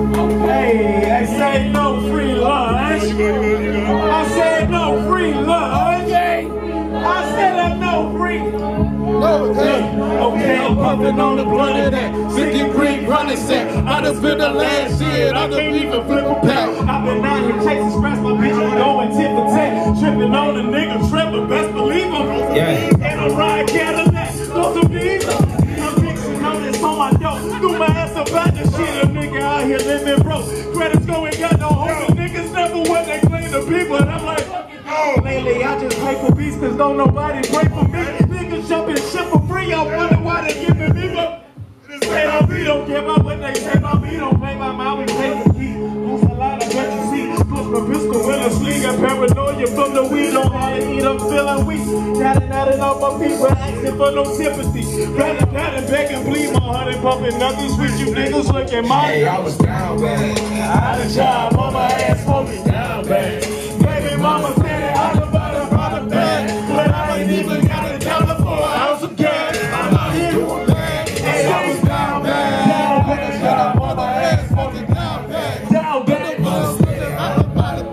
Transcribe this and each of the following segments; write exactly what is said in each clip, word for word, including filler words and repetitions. Hey, I said no free lunch. I said no free lunch. I said I'm no free. No, okay. Okay, I'm pumping on the blunt of that. Sticking green running sack. I done spent the last year. I can't even flip a pack. I've been out here chasing stress. My bitch ain't going tip for tat. Tripping on a nigga tripping. Best believe him. Yeah. And I ride Cadillac. Throw some beats. I'm mixing on this on my dough. Threw my ass up out the shit. A nigga out here living broke. Credits going, got no hope. Niggas never what they claim to be. But I'm like, lately I just pray for beats cause don't nobody pray for me. Niggas jumping shit for free, I wonder why they giving me but say my beat don't give up when they say my beat don't play my mind, we play the key. Lose a lot of what you see, plus my pistol in a sleeve and paranoia from the weed. Don't have to eat, I'm feeling weak. Got it out and all my people asking for no sympathy. Rather down and back and bleed, my honey pumping nothing's with you niggas looking my. Hey, I was down bad, I had a job on my ass for me, down bad. Baby mama said even got a dollar for an ounce of gas. I'm out here doing bad. Hey, I was down bad. Down bad. Shut up on my ass, fucking down bad. Down bad. I don't matter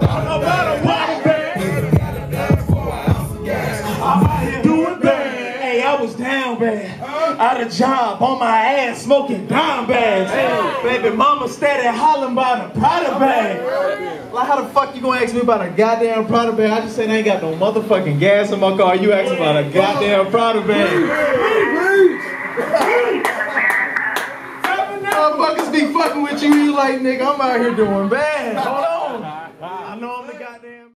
what bad. Even got a dollar for an ounce of gas. I'm out here doing bad. Hey, I was down bad. Out of job, on my ass, smoking down bags. Hey, baby mama steady hollering about a Prada bag. Like, how the fuck you gonna ask me about a goddamn Prada bag? I just said I ain't got no motherfucking gas in my car. You asking about a goddamn Prada bag. Motherfuckers be fucking with you. You like, nigga, I'm out here doing bad.